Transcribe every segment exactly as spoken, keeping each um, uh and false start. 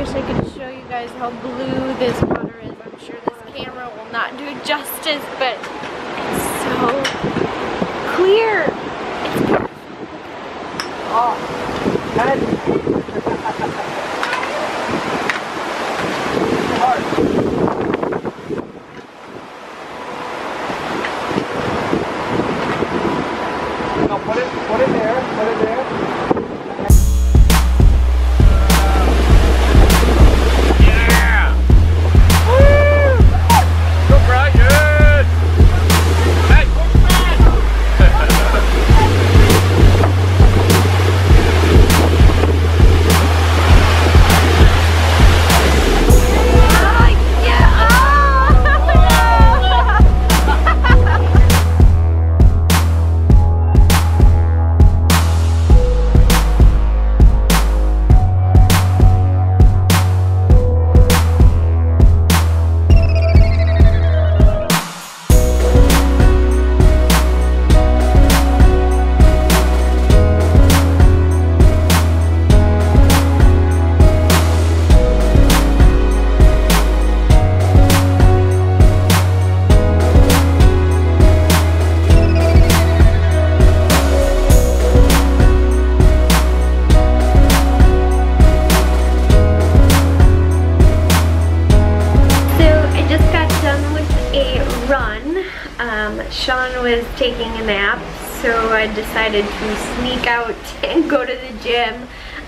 wish I could show you guys how blue this water is. I'm sure this camera will not do it justice, but it's so clear. It's beautiful. Oh, that's hard. Sean was taking a nap, so I decided to sneak out and go to the gym.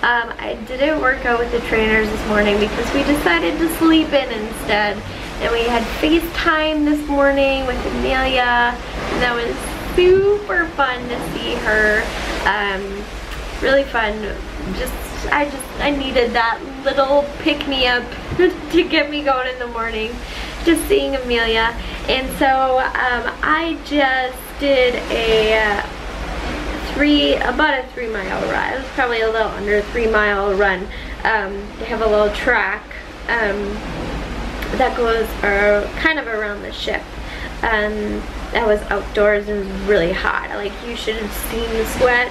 Um, I didn't work out with the trainers this morning because we decided to sleep in instead. And we had FaceTime this morning with Amelia, and that was super fun to see her. Um, really fun. Just, I just, I needed that little pick-me-up to get me going in the morning. Just seeing Amelia. And so um, I just did a three, about a three mile run. It was probably a little under a three mile run. Um, they have a little track um, that goes uh, kind of around the ship. Um, that was outdoors and was really hot. Like, you should have seen the sweat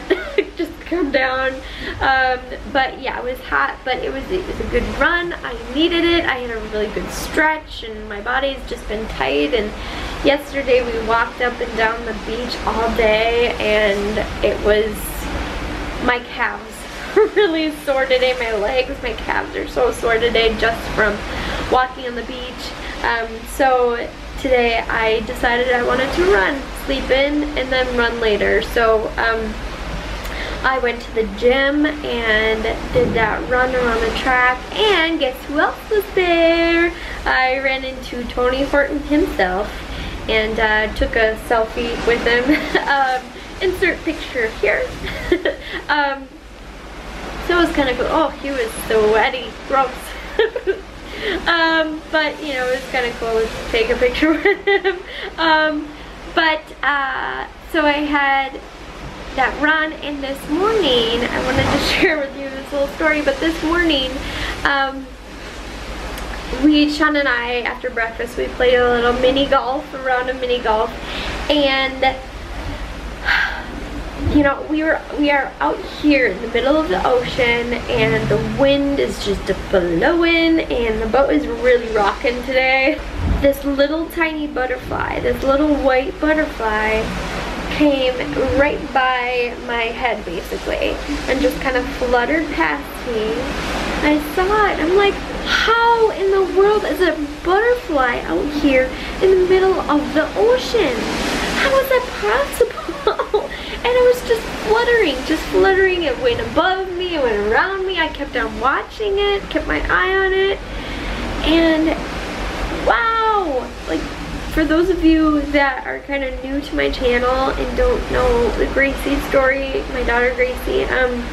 just come down. Um, but yeah, it was hot, but it was, it was a good run. I needed it. I had a really good stretch, and my body's just been tight. And yesterday we walked up and down the beach all day, and it was, my calves really sore today. My legs, my calves are so sore today just from walking on the beach. Um, so today I decided I wanted to run, sleep in, and then run later. So um, I went to the gym and did that run around the track, and guess who else was there? I ran into Tony Horton himself and uh, took a selfie with him. um, insert picture here. um, so it was kind of cool. Oh, he was sweaty, gross. Um, but, you know, it was kind of cool to take a picture with him. Um, but, uh, so I had that run, and this morning, I wanted to share with you this little story, but this morning, um, we, Sean and I, after breakfast, we played a little mini golf, a round of mini golf, and, you know, we were we are out here in the middle of the ocean, and the wind is just blowing, and the boat is really rocking today. This little tiny butterfly, this little white butterfly, came right by my head basically, and just kind of fluttered past me. I saw it. I'm like, how in the world is a butterfly out here in the middle of the ocean? How is that possible? And it was just fluttering, just fluttering. It went above me, it went around me. I kept on watching it, kept my eye on it. And wow! Like, for those of you that are kind of new to my channel and don't know the Gracie story, my daughter Gracie, um,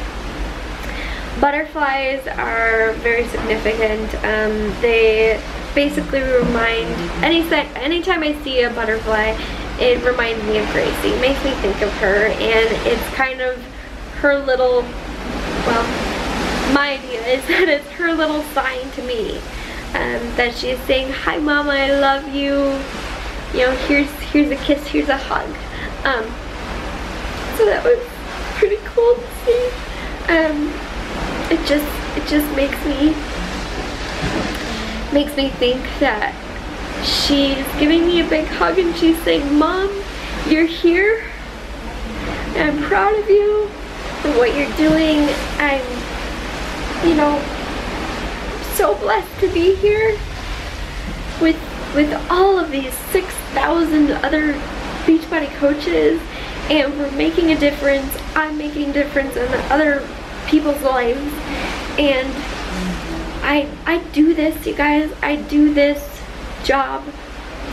butterflies are very significant. Um, they basically remind, any anytime I see a butterfly, it reminds me of Gracie. It makes me think of her, and it's kind of her little, well, my idea is that it's her little sign to me, um, that she is saying, hi mama, I love you, you know, here's, here's a kiss, here's a hug. Um, so that was pretty cool to see. Um, it just, it just makes me makes me think that she's giving me a big hug and she's saying, Mom, you're here, and I'm proud of you and what you're doing. I'm, you know, so blessed to be here with with all of these six thousand other Beachbody coaches, and we're making a difference. I'm making a difference in other people's lives, and I, I do this, you guys. I do this job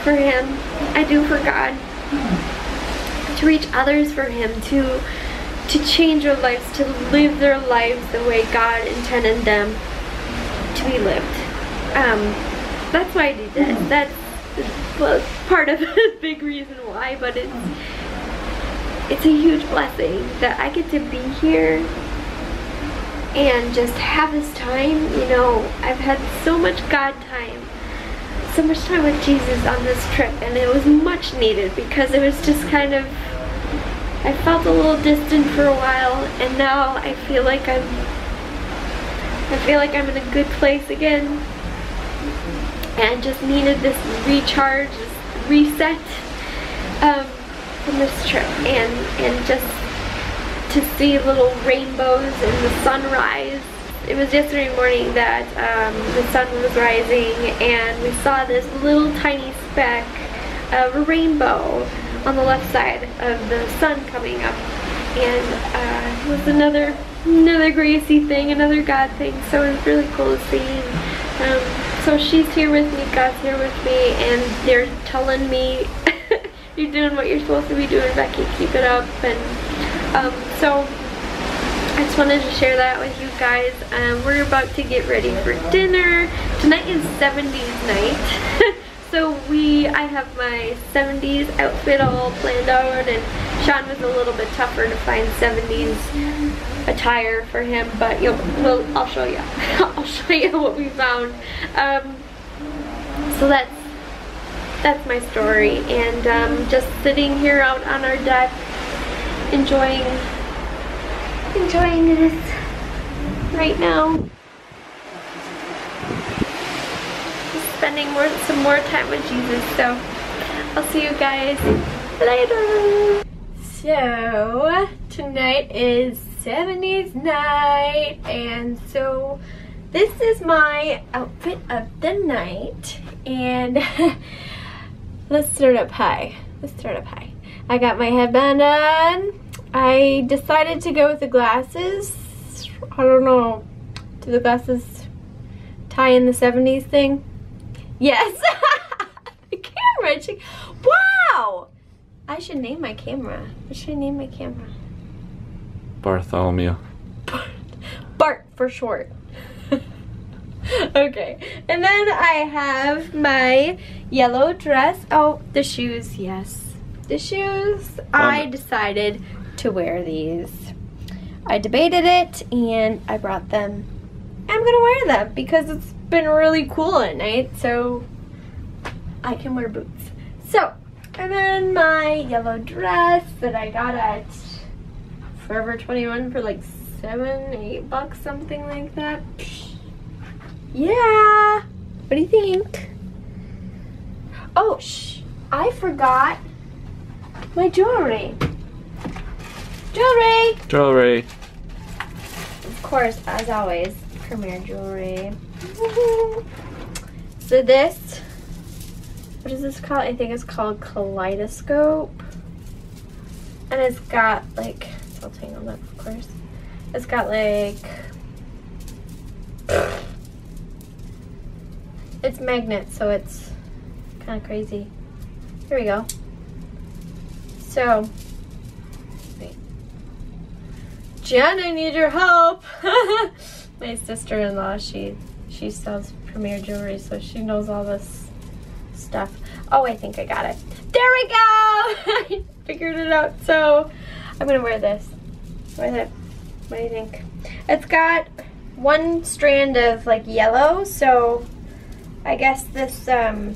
for Him. I do for God, to reach others for Him, to to change their lives, to live their lives the way God intended them to be lived. Um, that's why I do this. That's well, part of the big reason why, but it's, it's a huge blessing that I get to be here and just have this time. You know, I've had so much God time, so much time with Jesus on this trip, and it was much needed because it was just kind of, I felt a little distant for a while, and now I feel like I'm, I feel like I'm in a good place again, and I just needed this recharge, this reset, um, from this trip, and, and just to see little rainbows and the sunrise. It was yesterday morning that um, the sun was rising, and we saw this little tiny speck of a rainbow on the left side of the sun coming up, and uh, it was another another Gracie thing, another God thing, so it was really cool to see. Um, so she's here with me, God's here with me, and they're telling me, you're doing what you're supposed to be doing, Becky, keep it up. And um, so I just wanted to share that with you guys. Um, we're about to get ready for dinner. Tonight is seventies night. So we, I have my seventies outfit all planned out, and Sean was a little bit tougher to find seventies attire for him, but you'll, we'll, I'll show you. I'll show you what we found. Um, so that's That's my story, and um, just sitting here out on our deck, enjoying, enjoying this right now. Just spending more, some more time with Jesus. So I'll see you guys later. So tonight is seventies night, and so this is my outfit of the night, and. Let's start up high. Let's start up high. I got my headband on. I decided to go with the glasses. I don't know. Do the glasses tie in the seventies thing? Yes. The camera. She, wow. I should name my camera. What should I name my camera? Bartholomew. Bart, Bart for short. Okay, and then I have my yellow dress. Oh, the shoes, yes. The shoes, um, I decided to wear these. I debated it, and I brought them. I'm gonna wear them because it's been really cool at night, so I can wear boots. So, and then my yellow dress that I got at Forever twenty-one for like seven, eight bucks, something like that. Yeah, what do you think? Oh, shh, I forgot my jewelry. Jewelry! Jewelry. Of course, as always, Premier jewelry. So this, what is this called? I think it's called Kaleidoscope. And it's got like, it's all tangled up, of course. It's got like, it's magnet, so it's kind of crazy. Here we go. So, wait. Jen, I need your help. My sister-in-law, she she sells Premier jewelry, so she knows all this stuff. Oh, I think I got it. There we go. I figured it out. So, I'm gonna wear this. Wear that. What do you think? It's got one strand of like yellow, so. I guess this um,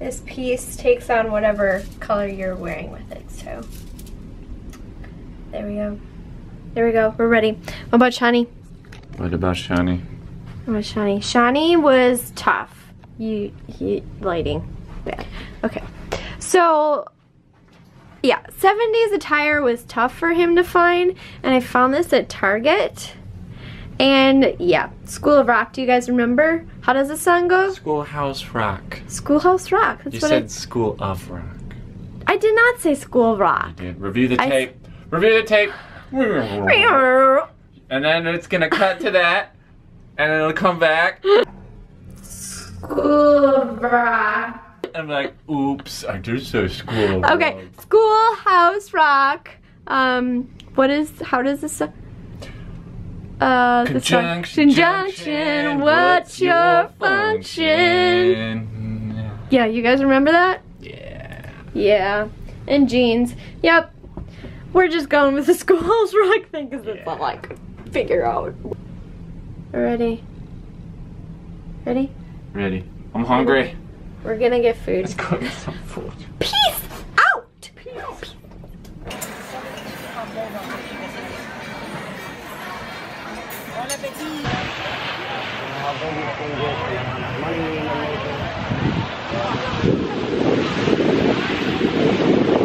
this piece takes on whatever color you're wearing with it. So there we go. There we go. We're ready. What about Shani? What about Shani? What about Shani? Shani was tough. you, you lighting bad. Okay, so yeah, seventies attire was tough for him to find, and I found this at Target. And yeah, Schoolhouse Rock, do you guys remember? How does the song go? Schoolhouse Rock. Schoolhouse Rock. That's you what said I, School of Rock. I did not say School Rock. You did. Review the I, tape. Review the tape. And then it's gonna cut to that, and it'll come back. School Rock. I'm like, oops, I do say School Rock. Okay, Schoolhouse Rock. Um, what is? How does this? Uh, conjunction, conjunction, what's your function? function? Yeah, you guys remember that? Yeah. Yeah, and jeans. Yep, we're just going with the Schoolhouse Rock thing because that's yeah. all I could figure out. Ready? Ready? Ready. I'm hungry. We're gonna get food. Let's go get some food. Peace out! Peace. Peace.